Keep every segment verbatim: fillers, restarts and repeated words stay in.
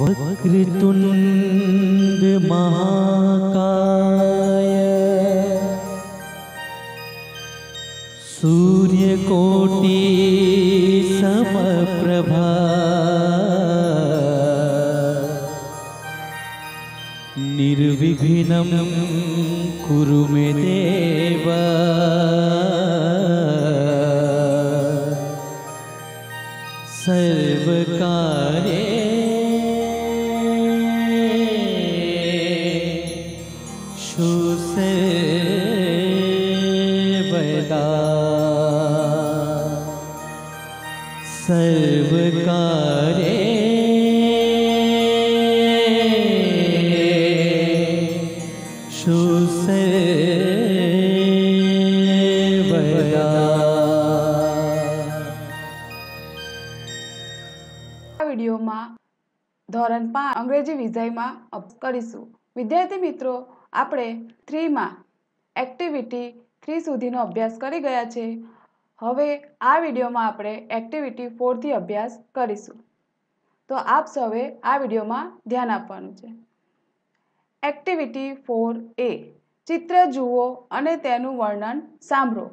वक्रतुंड महाकाय सूर्यकोटि समप्रभा निर्विघ्नं कुरु मे देव सर्वकार्ये सर्वकारे शुसेवदा। वीडियो में धोरण पांच अंग्रेजी विषय में अभ्यास करीशू। विद्यार्थी मित्रों, आपणे थ्री में एक्टिविटी थ्री सुधीनो अभ्यास करी गया छे। हवे आ विडियो में आपणे एक्टिविटी फोर थी अभ्यास करीशू। तो आप सौए आ विडियो में ध्यान आपवानुं छे। एक्टिविटी फोर ए चित्र जुओ अने तेनुं वर्णन सांभळो।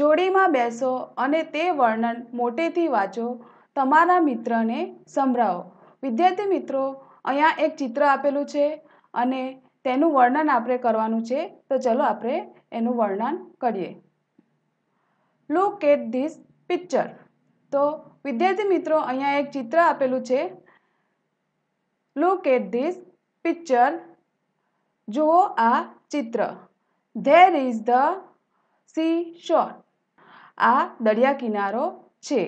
जोड़ी में बेसो अने ते वर्णन मोटेथी वाँचो, तमारा मित्र ने संभळावो। विद्यार्थी मित्रों, अहींया एक चित्र आपेलू छे अने तेनुं वर्णन आपणे करवानुं छे। तो चलो आपणे एनुं वर्णन करीए। Look at this picture. तो विद्यार्थी मित्रों, अहींया एक चित्र आपेलू छे। लुक एट धीस पिक्चर, जुओ आ चित्र। देर इज द सी शोर, आ दरिया किनारो छे।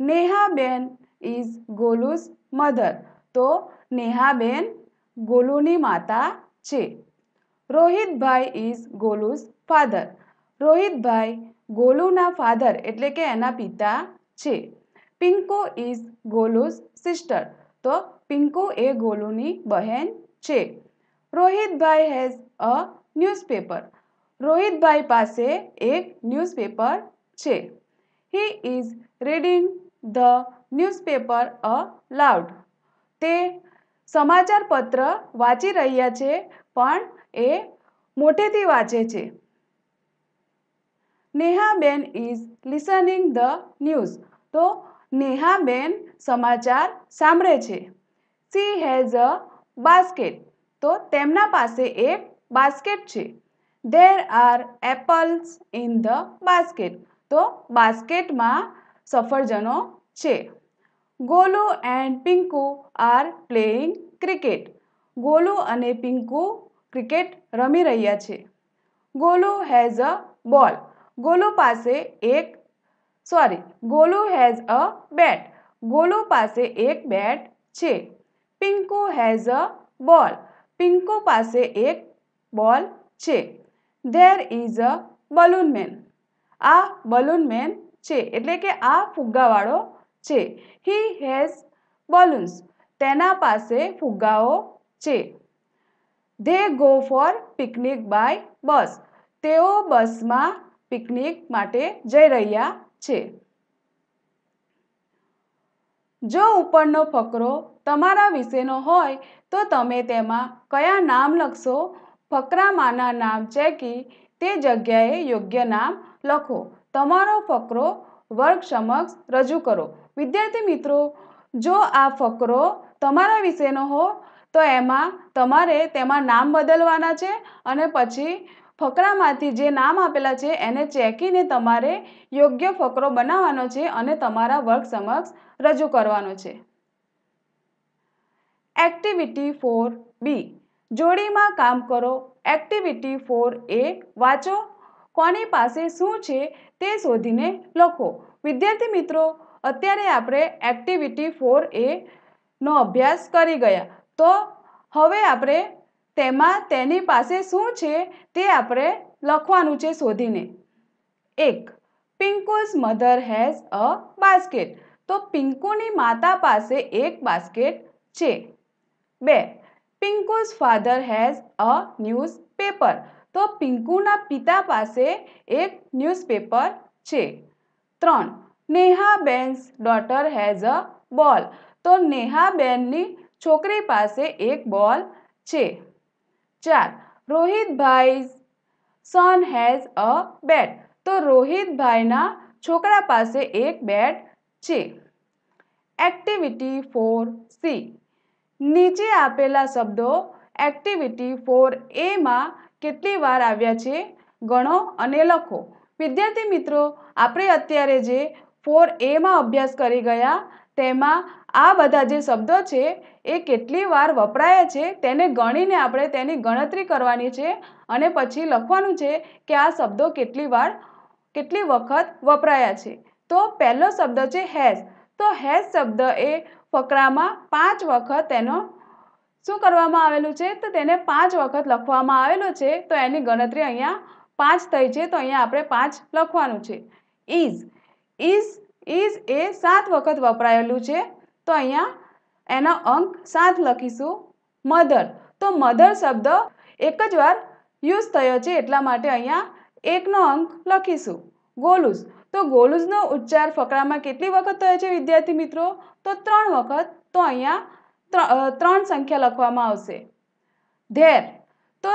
नेहाबेन इज गोलूज मधर, तो नेहाबेन गोलूनी माता छे। रोहित भाई इज गोलूज फाधर, रोहित भाई गोलूना फाधर एटले के एना पिता छे। पिंकू इज गोलूज सिस्टर, तो पिंकू ए गोलूनी बहन छे। रोहित भाई हेज अ न्यूज़पेपर, रोहित भाई पासे एक न्यूज़पेपर छे। He is reading the newspaper aloud, ते समाचार पत्र वाँची रह्या छे पण ए मोटेथी वाँचे छे। Nehaben is listening the news, तो नेहाबेन समाचार सांभळे छे। सी हेज अ बास्केट, तो तेमना पासे एक बास्केट छे। There are apples in the basket, तो बास्केट में सफरजनों छे। Golu and Pinku are playing cricket, Golu अने पिंकू क्रिकेट रमी रह्या छे। Golu has a ball, Golu पासे एक sorry Golu has a bat, Golu पासे एक बेट छे। Pinku has a ball, Pinku पासे एक बॉल छे। There is a balloon man, आ बलून मैन छे एटले के आ फुग्गावाळो छे। ही हेज बलून्स, तेना पासे फुग्गाओ छे। They go for picnic by bus, तेओ बस में पिकनिक माटे जई रह्या छे। जो उपरनो फकरो तमारा विशेनो होय तो तमे तेमा कया नाम लखशो। फकरामाना नाम चेकी ते जग्याए योग्य नाम लखो। तमारो फकरो वर्ग समक्ष रजू करो। विद्यार्थी मित्रों, जो आ फकरो तमारा विशेनो हो तो एमा तमारे तेमा नाम बदलवाना छे अने पछी फकरामांथी जे नाम आपेला छे एने चेकीने तमारे योग्य फकरो बनाववानो छे अने तमारा वर्ग समक्ष रजू करवानो छे। एक्टिविटी फोर बी जोड़ी में काम करो। एक्टिविटी फोर ए वाँचो, कोनी पासे शुं छे ते शोधीने लखो। विद्यार्थी मित्रों, अत्यारे आपणे एक्टिविटी फोर ए नो अभ्यास करी गया। तो हवे आपणे तेमा तेनी पासे शू छे ते आपणे लखवानुं छे शोधीने। एक, Pinku's mother has a basket, तो पिंकूनी माता पासे एक बास्केट छे। बे, Pinku's father has a newspaper, તો પિંકુના પિતા પાસે એક ન્યૂઝપેપર છે। ત્રણ Neha બેન્સ daughter has a ball, તો નેહા બેનની છોકરી પાસે એક બોલ છે। ચાર રોહિતભાઈ સન હેઝ અ બેટ, તો રોહિતભાઈના છોકરા પાસે એક બેટ છે। એક્ટિવિટી ફોર સી, નીચે આપેલા શબ્દો એક્ટિવિટી ફોર એમાં કેટલી વાર આવ્યા છે ગણો અને લખો। વિદ્યાર્થી મિત્રો, આપણે અત્યારે જે ફોર એમાં અભ્યાસ કરી ગયા તેમાં આ બધા જે શબ્દો છે એ કેટલી વાર વપરાયા છે તેને ગણીને આપણે તેની ગણતરી કરવાની છે અને પછી લખવાનું છે કે આ શબ્દો કેટલી વાર કેટલી વખત વપરાયા છે। તો પહેલો શબ્દ છે હેઝ, તો હેઝ શબ્દ એ ફકરામાં પાંચ વખત તેનો શું કરવામાં આવેલું છે તો તેને પાંચ વખત લખવામાં આવેલું છે, તો એની ગણતરી અહીંયા પાંચ થઈ છે, તો અહીંયા આપણે પાંચ લખવાનું છે। ઇઝ ઇઝ ઇઝ એ સાત વખત વપરાયેલું છે, તો અહીંયા એનો અંક સાત લખીશું। મધર, તો મધર શબ્દ એક જ વાર યુઝ થયો છે એટલા માટે અહીંયા એકનો અંક લખીશું। ગોલુઝ, તો ગોલુઝનો ઉચ્ચાર ફકરામાં કેટલી વખત થયો છે વિદ્યાર્થી મિત્રો તો ત્રણ વખત, તો અહીંયા ત્રણ સંખ્યા લખવામાં આવશે। ધેર, તો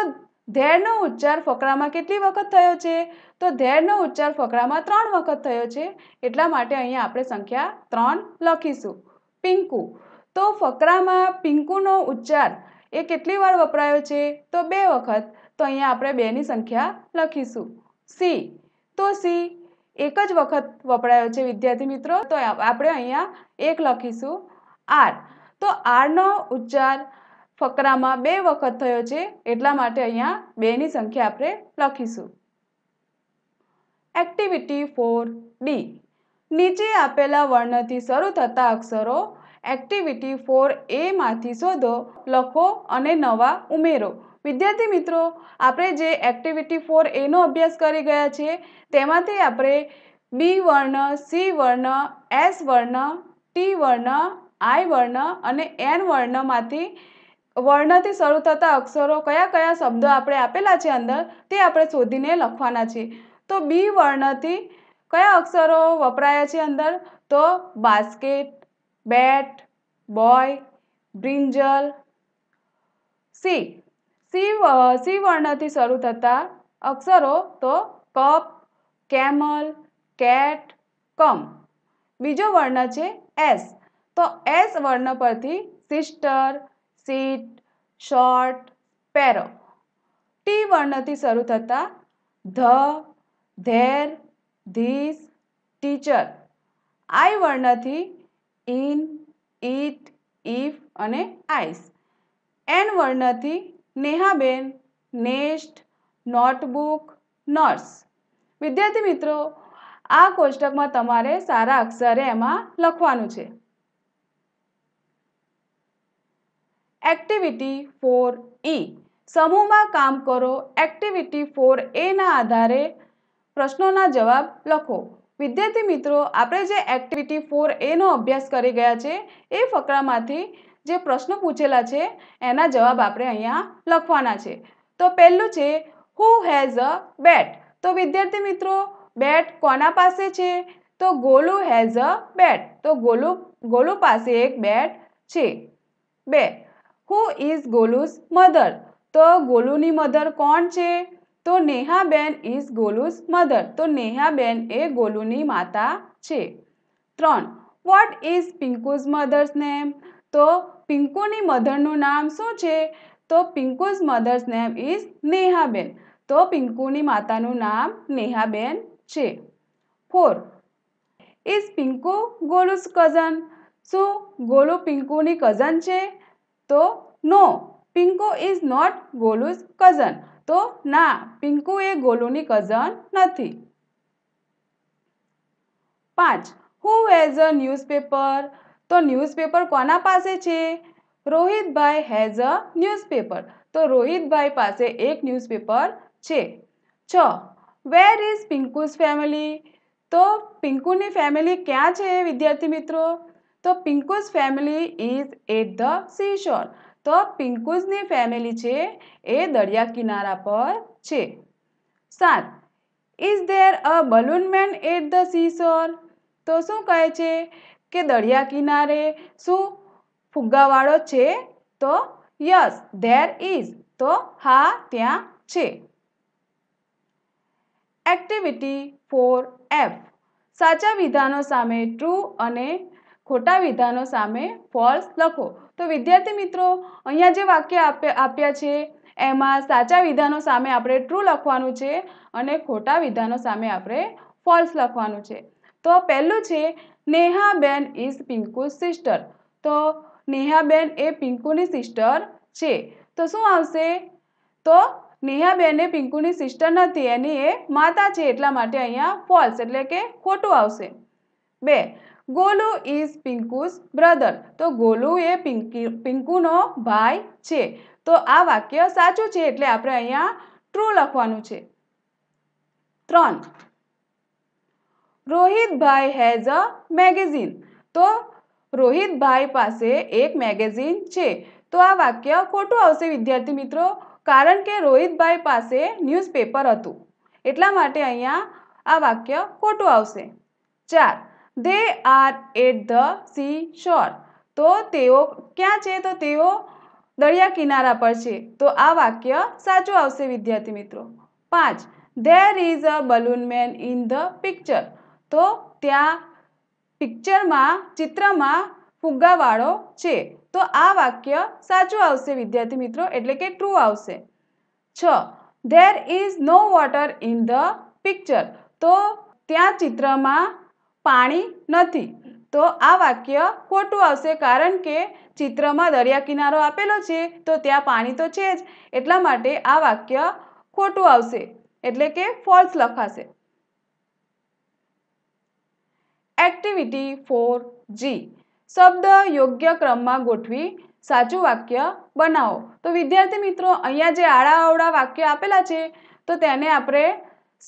ધેરનો ઉચ્ચાર ફકરામાં કેટલી વખત થયો છે તો ધેરનો ઉચ્ચાર ફકરામાં ત્રણ વખત થયો છે એટલા માટે અહીંયા આપણે સંખ્યા ત્રણ લખીશું। પિંકુ, તો ફકરામાં પિંકુનો ઉચ્ચાર એ કેટલી વાર વપરાયો છે તો બે વખત, તો અહીંયા આપણે બેની સંખ્યા લખીશું। સી, તો સી એક જ વખત વપરાયો છે વિદ્યાર્થી મિત્રો, તો આપણે અહીંયા એક લખીશું। આર, તો આરનો ઉચ્ચાર ફકરામાં બે વખત થયો છે એટલા માટે અહીંયા બેની સંખ્યા આપણે લખીશું। એક્ટિવિટી ફોર ડી, નીચે આપેલા વર્ણથી શરૂ થતા અક્ષરો એક્ટિવિટી ફોર એમાંથી શોધો, લખો અને નવા ઉમેરો। વિદ્યાર્થી મિત્રો, આપણે જે એક્ટિવિટી ફોર એનો અભ્યાસ કરી ગયા છે તેમાંથી આપણે બી વર્ણ, સી વર્ણ, એસ વર્ણ, ટી વર્ણ, આઈ વર્ણ અને એન વર્ણમાંથી વર્ણથી શરૂ થતા અક્ષરો કયા કયા શબ્દો આપણે આપેલા છે અંદર તે આપણે શોધીને લખવાના છે। તો બી વર્ણથી કયા અક્ષરો વપરાયા છે અંદર તો basket, bat, boy, brinjal. C, C C વર્ણથી શરૂ થતા અક્ષરો તો કપ, કેમલ, કેટ, કમ। બીજો વર્ણ છે એસ, તો એસ વર્ણ પરથી sister, seat, short, parrot. T વર્ણથી શરૂ થતા the, there, this, teacher. I વર્ણથી ઇન, ઇટ, ઇફ અને આઈસ। એન વર્ણથી નેહાબેન, નેસ્ટ, નોટબુક, નર્સ। વિદ્યાર્થી મિત્રો, આ કોષ્ટકમાં તમારે સારા અક્ષરે એમાં લખવાનું છે। એક્ટિવિટી ફોર ઈ, સમૂહમાં કામ કરો। એક્ટિવિટી ફોર એના આધારે પ્રશ્નોના જવાબ લખો। વિદ્યાર્થી મિત્રો, આપણે જે એક્ટિવિટી ફોર એનો અભ્યાસ કરી ગયા છે એ ફકરામાંથી જે પ્રશ્નો પૂછેલા છે એના જવાબ આપણે અહીંયા લખવાના છે। તો પહેલું છે હુ હેઝ અ બેટ, તો વિદ્યાર્થી મિત્રો બેટ કોના પાસે છે તો ગોલુ હેઝ અ બેટ, તો ગોલુ ગોલુ પાસે એક બેટ છે। બે હુ ઇઝ ગોલુઝ મધર, તો ગોલુની મધર કોણ છે તો નેહાબેન ઇઝ ગોલુઝ મધર, તો નેહાબેન એ ગોલુની માતા છે। ત્રણ what is Pinku's mother's name, તો પિંકુની મધરનું નામ શું છે તો Pinku's mother's name is Nehaben, તો પિંકુની માતાનું નામ નેહાબેન છે। Four is Pinku Golu's cousin, શું ગોલુ પિંકુની કઝન છે તો no, Pinku is not Golu's cousin, તો ના પિંકુ એ ગોલુની કઝન નથી। પાંચ હુ હેઝ અ ન્યૂઝપેપર, તો ન્યૂઝપેપર કોના પાસે છે રોહિતભાઈ હેઝ અ ન્યૂઝપેપર, તો રોહિતભાઈ પાસે એક ન્યૂઝપેપર છે। છ વેર ઇઝ પિંકુઝ ફેમિલી, તો પિંકુની ફેમિલી ક્યાં છે વિદ્યાર્થી મિત્રો તો Pinku's family is at the sea shore, તો પિંકુઝની ફેમિલી છે એ દરિયા કિનારા પર છે. સાત, is there a balloon man at the seashore? તો શું કહે છે કે દરિયા કિનારે શું ફુગ્ગાવાળો છે? તો યસ, ધેર ઇઝ, તો હા ત્યાં છે. Activity four F. સાચા વિધાનો સામે ટ્રુ અને ખોટા વિધાનો સામે ફોલ્સ લખો. તો વિદ્યાર્થી મિત્રો, અહીંયા જે વાક્ય આપ્યા છે એમાં સાચા વિધાનો સામે આપણે ટ્રુ લખવાનું છે અને ખોટા વિધાનો સામે આપણે ફોલ્સ લખવાનું છે. તો પહેલું છે નેહાબેન ઇઝ પિંકુ સિસ્ટર. તો નેહાબેન એ પિંકુની સિસ્ટર છે. તો શું આવશે? તો નેહાબેન એ પિંકુની સિસ્ટર નથી, એની એ માતા છે, એટલા માટે અહીંયા ફોલ્સ એટલે કે ખોટું આવશે. બે, ગોલુ ઇઝ પિંકુસ બ્રધર. તો ગોલુ એ પિંકી પિંકુનો ભાઈ છે. તો આ વાક્ય સાચું છે એટલે આપણે અહીંયા ટ્રુ લખવાનું છે. ત્રણ, રોહિતભાઈ હેઝ અ મેગેઝીન. તો રોહિતભાઈ પાસે એક મેગેઝીન છે. તો આ વાક્ય ખોટું આવશે વિદ્યાર્થી મિત્રો, કારણ કે રોહિતભાઈ પાસે ન્યૂઝપેપર હતું, એટલા માટે અહીંયા આ વાક્ય ખોટું આવશે. ચાર, They are at the seashore. તો તેઓ ક્યાં છે? તો તેઓ દરિયા કિનારા પર છે. તો આ વાક્ય સાચું આવશે વિદ્યાર્થી મિત્રો. પાંચ, There is a balloon man in the picture. તો ત્યાં પિક્ચરમાં ચિત્રમાં ફુગ્ગાવાળો છે. તો આ વાક્ય સાચું આવશે વિદ્યાર્થી મિત્રો, એટલે કે ટ્રુ આવશે. છ, There is no water in the picture. તો ત્યાં ચિત્રમાં પાણી નથી. તો આ વાક્ય ખોટું આવશે, કારણ કે ચિત્રમાં દરિયા કિનારો આપેલો છે તો ત્યાં પાણી તો છે જ, એટલા માટે આ વાક્ય ખોટું આવશે એટલે કે ફોલ્સ લખાશે. એક્ટિવિટી ફોર જી, શબ્દ યોગ્ય ક્રમમાં ગોઠવી સાચું વાક્ય બનાવો. તો વિદ્યાર્થી મિત્રો, અહીંયા જે આડા અવળા વાક્ય આપેલા છે તો તેને આપણે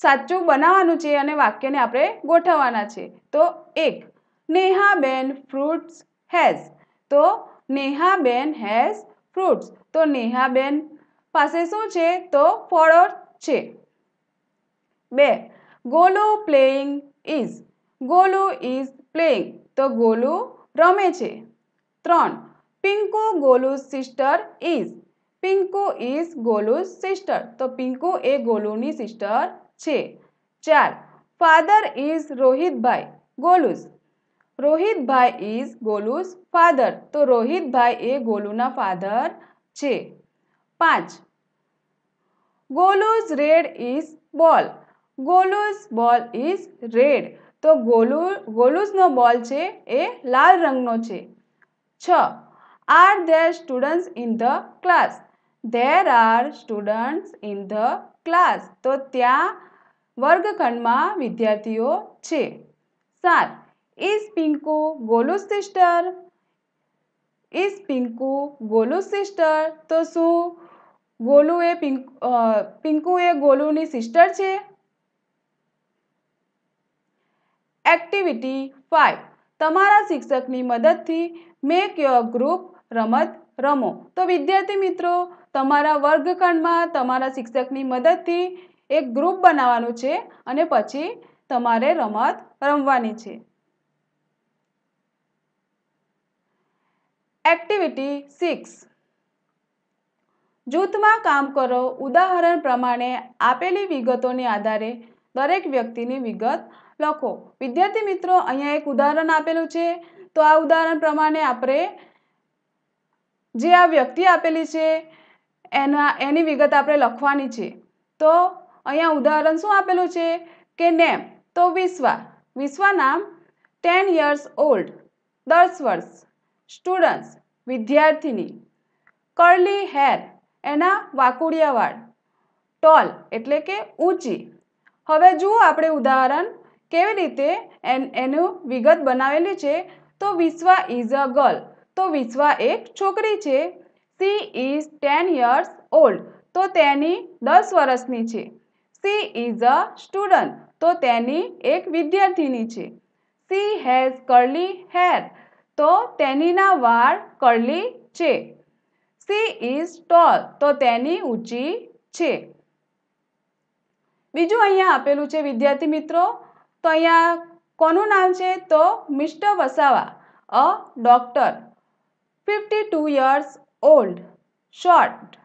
સાચું બનાવવાનું છે અને વાક્યને આપણે ગોઠવવાના છે. તો એક, નેહાબેન ફ્રૂટ્સ હેઝ. તો નેહાબેન હેઝ ફ્રૂટ્સ. તો નેહાબેન પાસે શું છે? તો ફળો છે. બે, Golu playing is. Golu is playing. તો ગોલુ રમે છે. ત્રણ, Pinku Golu sister is. Pinku is Golu sister. તો પિંકુ એ ગોલુની સિસ્ટર છે. ચાર, father is Rohitbhai Golu's. Rohitbhai is Golu's father. તો રોહિતભાઈ એ ગોલુના ફાધર છે. પાંચ, ગોલુસ રેડ ઇઝ બોલ. Golu's ball is red. તો ગોલુ ગોલુસનો બોલ છે એ લાલ રંગનો છે. છ, are there students in the class. There are students in the class. તો ત્યાં વર્ગખંડમાં વિદ્યાર્થીઓ છે. સાત, is Pinku Golu sister? Is Pinku Golu sister? તો શું ગોલુ એ પિંકુ એ ગોલુની સિસ્ટર છે? એક્ટિવિટી ફાઇવ, તમારા શિક્ષકની મદદથી મેક યોર ગ્રુપ રમત રમો. તો વિદ્યાર્થી મિત્રો, તમારા વર્ગખંડમાં તમારા શિક્ષકની મદદથી એક ગ્રુપ બનાવવાનું છે અને પછી તમારે રમત રમવાની છે. એક્ટિવિટી સિક્સ, જૂથમાં કામ કરો. ઉદાહરણ પ્રમાણે આપેલી વિગતોને આધારે દરેક વ્યક્તિની વિગત લખો. વિદ્યાર્થી મિત્રો, અહીંયા એક ઉદાહરણ આપેલું છે. તો આ ઉદાહરણ પ્રમાણે આપણે જે આ વ્યક્તિ આપેલી છે એના એની વિગત આપણે લખવાની છે. તો અહીંયા ઉદાહરણ શું આપેલું છે કે નેમ. તો વિશ્વા, વિશ્વા નામ. ટેન યર્સ ઓલ્ડ, દસ વર્ષ. સ્ટુડન્ટ્સ, વિદ્યાર્થીની. કર્લી હેર, એના વાકુડિયા વાળ. ટોલ એટલે કે ઊંચી. હવે જુઓ આપણે ઉદાહરણ કેવી રીતે એનું વિગત બનાવેલી છે. તો વિશ્વા ઇઝ અ ગર્લ. તો વિશ્વા એક છોકરી છે. She is ten years old. તો તેની દસ વર્ષની છે. She is a student. તો તેની એક વિદ્યાર્થીની છે. She has curly hair. તો તેનીના વાળ કર્લી છે. She is tall. તો તેની ઊંચી છે. बीजू अहींया आपेलू छे विद्यार्थी मित्रों, तो अहींया कोनु नाम छे तो Mr Vasava a doctor fifty two years old short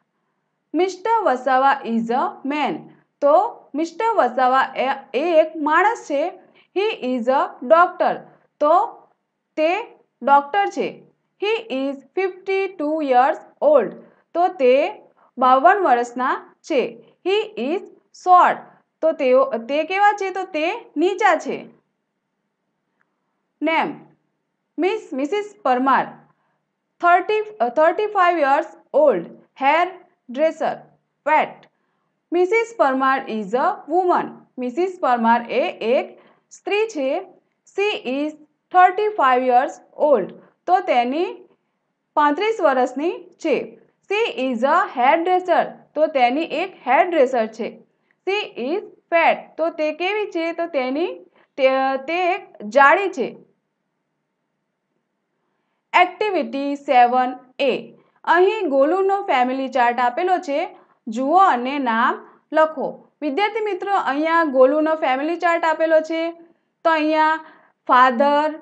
Mr Vasava is a man. तो मिस्टर वसावा ए, एक माणस छे। ही इज अ डॉक्टर तो ते डॉक्टर छे। He is fifty two years old तो ते बावन वर्षना छे। ही इज शॉर्ट तो ते, ते केवा छे तो ते नीचा छे। Name miss Mrs Parmar thirty thirty five years old hairdresser fat. Mrs Parmar is a woman Mrs Parmar ए एक स्त्री छे। She is thirty five years old तो तेनी पैंतीस वर्षनी छे। She is a hairdresser तो तेनी एक हेयर ड्रेसर छे। सी इज फैट तो ते केवी छे तो तेनी ते, ते एक जाडी छे। एक्टिविटी सेवन ए अहीं गोलूनो फेमिली चार्ट आपेलो छे। जुओ अने नाम लखो। विद्यार्थी मित्रों अहींया गोलूनो फेमिली चार्ट आपेलो छे। तो अहींया फाधर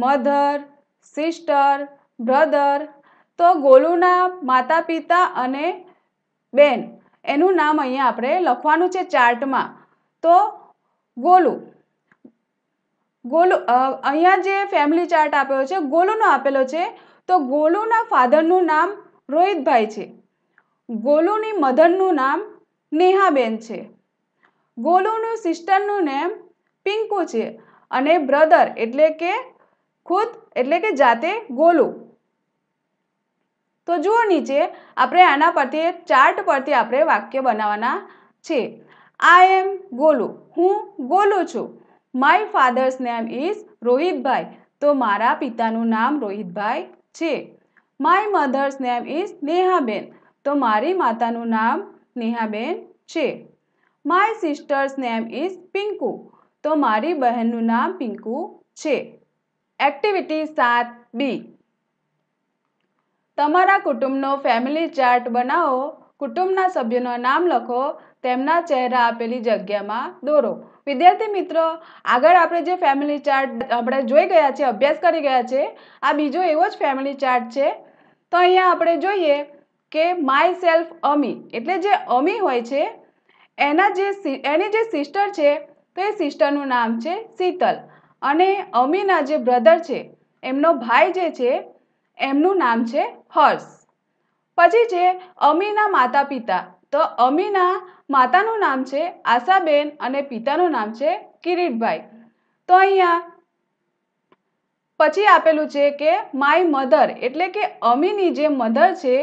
मधर सिस्टर ब्रधर तो गोलूना माता पिता अने बेन एनु नाम अहींया आपणे लखवानुं छे चार्ट में। तो गोलू गोलू अहींया जे फेमिली चार्ट आपेलो छे गोलूनो आपेलो छे। तो गोलूना फाधरनुं नाम रोहितभाई छे। गोलूनी मधरनुं नाम नेहाबेन छे। गोलूनुं सिस्टरनुं नाम पिंकू छे अने ब्रदर एटले के खुद एटले के जाते गोलू। तो जुओ नीचे आपणे आना परथी चार्ट परथी आपणे वाक्य बनाववाना छे। आई एम गोलू हूँ गोलू छू। My father's name is Rohitbhai तो मारा पितानुं नाम रोहितभाई छे। My mother's name is Nehaben तो मारी मातानुं नाम नेहाबेन छे। My sister's name is Pinku तो मारी बहननुं नाम पिंकू छे। एक्टिविटी सात बी तमारा कुटुंबनो फेमिली चार्ट बनावो। कुटुंबना सभ्योनुं नाम लखो। तेमना चेहरा आपेली जग्या में दोरो। विद्यार्थी मित्रों आगळ आपणे जे फेमिली चार्ट आपणे जोई गया छे अभ्यास करी गया छे आ बीजो एवो ज फेमिली चार्ट छे। तो अहींया आपणे जोईए के माय सेल्फ अमी एटले जे अमी होय छे एना जे एनी जे सिस्टर छे तो ए सिस्टरनुं नाम छे शीतल अने अमीना जे ब्रधर छे एमनो भाई जे छे एमनुं नाम छे हर्ष। पछी छे अमीना माता पिता तो अमीना मातानुं नाम छे आशाबेन अने पितानुं नाम छे किरीटभाई। तो अहींया पछी आपेलुं छे के माय मधर एटले के अमीनी जे मधर छे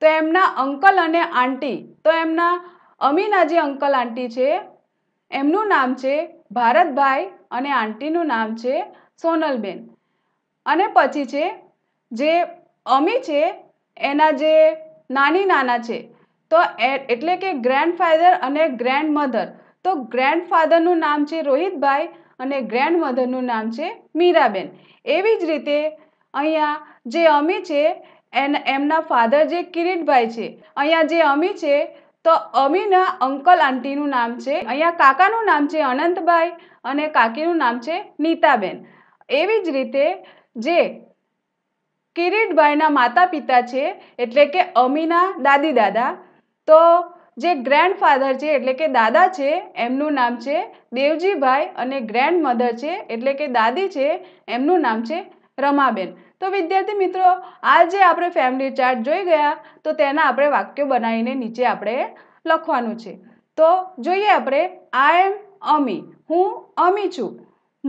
तो एमना अंकल अने आंटी तो एमना अमीना जे अंकल आंटी छे एमनुं नाम छे भारतभाई अने आंटीनुं नाम छे सोनलबेन। अने पछी छे जे अमी छे एना जे नानी नाना छे तो एटले के ग्रेन्डफाधर अने ग्रेन्ड मधर तो ग्रेन्डफाधरनुं नाम छे रोहितभाई अने ग्रेन्ड मधरनुं नाम छे मीराबेन। एवी ज रीते अहींया जे अमी छे एन एमना फाधर जे किरीटभाई छे। अहींया जे अमी छे तो अमीना अंकल आंटीनुं नाम छे। अहींया काकानुं नाम छे अनंतभाई अने काकीनुं नाम छे नीताबेन। एवी ज रीते जे किरीटभाईना माता पिता छे एटले के अमीना दादी दादा तो जे ग्रेन्डफाधर छे एटले के दादा छे एमनुं नाम छे देवजीभाई अने ग्रेन्ड मधर छे एटले के दादी छे एमनुं नाम छे रमाबेन। तो विद्यार्थी मित्रों आजे आपणे फेमिली चार्ट जोई गया तो तेना आपणे वाक्य बनावीने नीचे आपणे लखवानुं छे। तो जोईए आपणे आई एम अमी हूँ अमी छूं।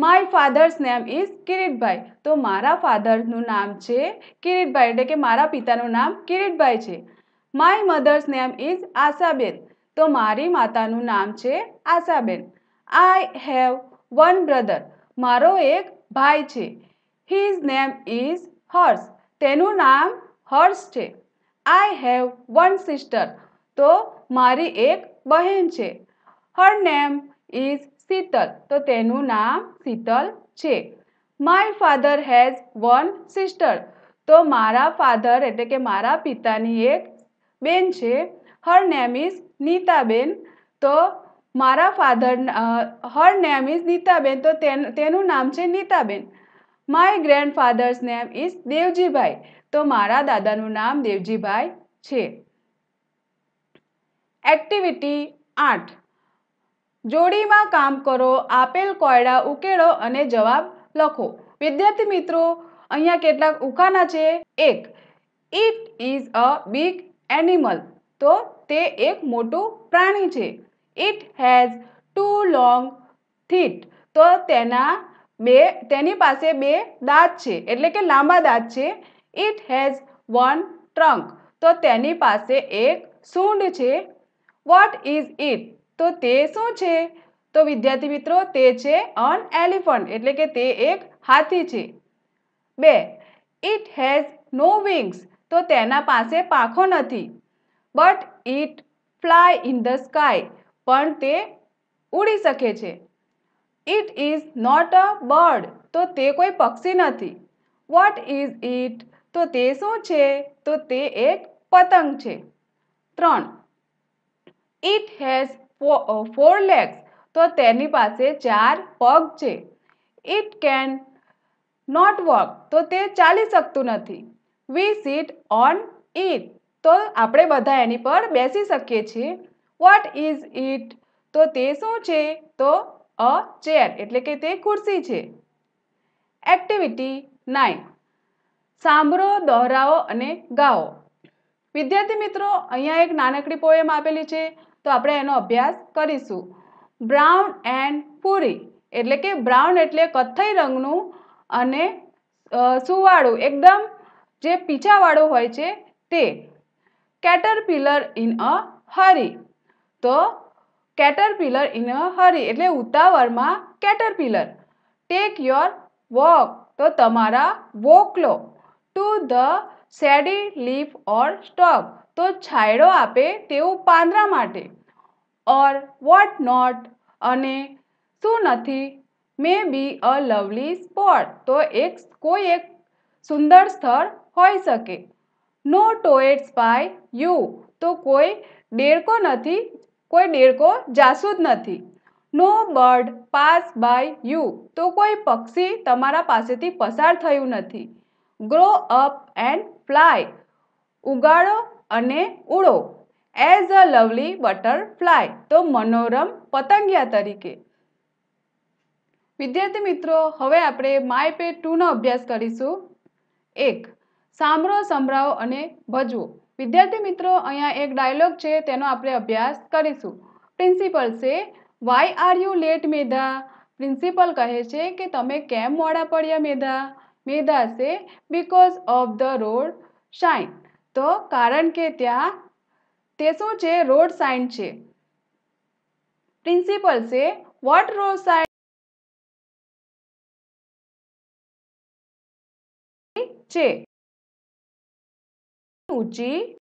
My father's name is Kiritbhai तो मारा फाधरनुं नाम छे किरीटभाई एटले के मारा पितानुं नाम किरीटभाई छे। My mother's name is Ashaben तो मारी मातानुं नाम छे Ashaben. I have one brother मारो एक भाई छे। हिज नेम इज हर्ष तेनुं नाम हर्ष छे। आई हेव वन सिस्टर तो मारी एक बहन छे। हर नेम इज शीतल तो तेनुं नाम शीतल छे। My father has one sister तो मारा फाधर एटले के मारा पितानी एक बेन छे। हर नेम इज नीताबेन तो मारा father her name is Nitaben तो तेन, तेनु नाम छे Nitaben. My grandfather's name is Devjibhai तो मारा दादानु नाम देवजीभाई छे। एक्टिविटी आठ जोड़ी में काम करो आपेल कोयड़ा उकेरो अने जवाब लखो। विद्यार्थी मित्रों अहींया केटलाक उखाणा छे। एक it is a big animal तो ते एक मोटू प्राणी छे। It has two long teeth तो तेना बे तेनी पासे बे दांत छे एटले के लांबा दांत छे। इट हेज वन ट्रंक तो तेनी पासे एक सूंड छे। वॉट इज इट तो ते शुं छे तो विद्यार्थी मित्रों ते छे एन एलिफंट एटले के ते एक हाथी छे। बे इट हेज नो विंग्स तो तेना पासे पाखो नथी। But it fly in the sky पण ते उड़ी सके छे। It is not a bird तो ते कोई पक्षी नथी। वॉट इज इट तो ते शुं छे तो ते एक पतंग छे। त्रण इट हेज फोर लेग्स तो तेनी पासे चार पग छे। इट कैन नॉट वॉक तो ते चाली सकतुं नथी। वी सीट ऑन इट तो आपणे बधा एनी पर बेसी सकीए छीए। वॉट इज इट तो ते शुं छे तो अ चेर एटले के ते कुर्सी छे। एक्टिविटी नाइन सांभळो दोहराओ अने गाओ। विद्यार्थी मित्रों अहींया एक नानकड़ी पोएम आपेली छे तो आपणे एनो अभ्यास करीशुं। ब्राउन एंड पूरी एटले के ब्राउन एटले कथई रंगनुं अने सुवाळुं एकदम जे पीछावाळो होय छे ते। कैटरपिलर इन अ हरी तो कैटरपिलर इन अ हरी एटले उतावळ में कैटरपिलर। टेक योर वॉक तो तमारा वॉक लो। To the shady leaf or stalk तो छायडो आपे तेवुं पांदरा माटे। और वॉट नॉट अने शुं नथी may be a lovely spot तो एक कोई एक सुंदर स्थळ होई सके। नो टॉयज बाय यू तो कोई डेरको नथी कोई डेरको जासूद नथी। No bird pass by you तो कोई पक्षी तमारा पासेथी पसार थयुं नथी। ग्रो अप एंड फ्लाय उगाड़ो अने उड़ो। एज अ लवली बटरफ्लाय तो मनोरम पतंगिया तरीके। विद्यार्थी मित्रों हवे आपणे माय पेज टू नो अभ्यास करीशुं। एक सांभळो संभळावो अने भजवो। विद्यार्थी मित्रों अहींया एक डायलॉग छे तेनो आपणे अभ्यास करीशुं। Principal says why are you late Medha principal कहे छे के तमे केम मोडा पड्या Medha. Medha says because of the road sign तो कारण के त्यां ते शुं छे रोड साइन छे। Principal says what road sign ऊंची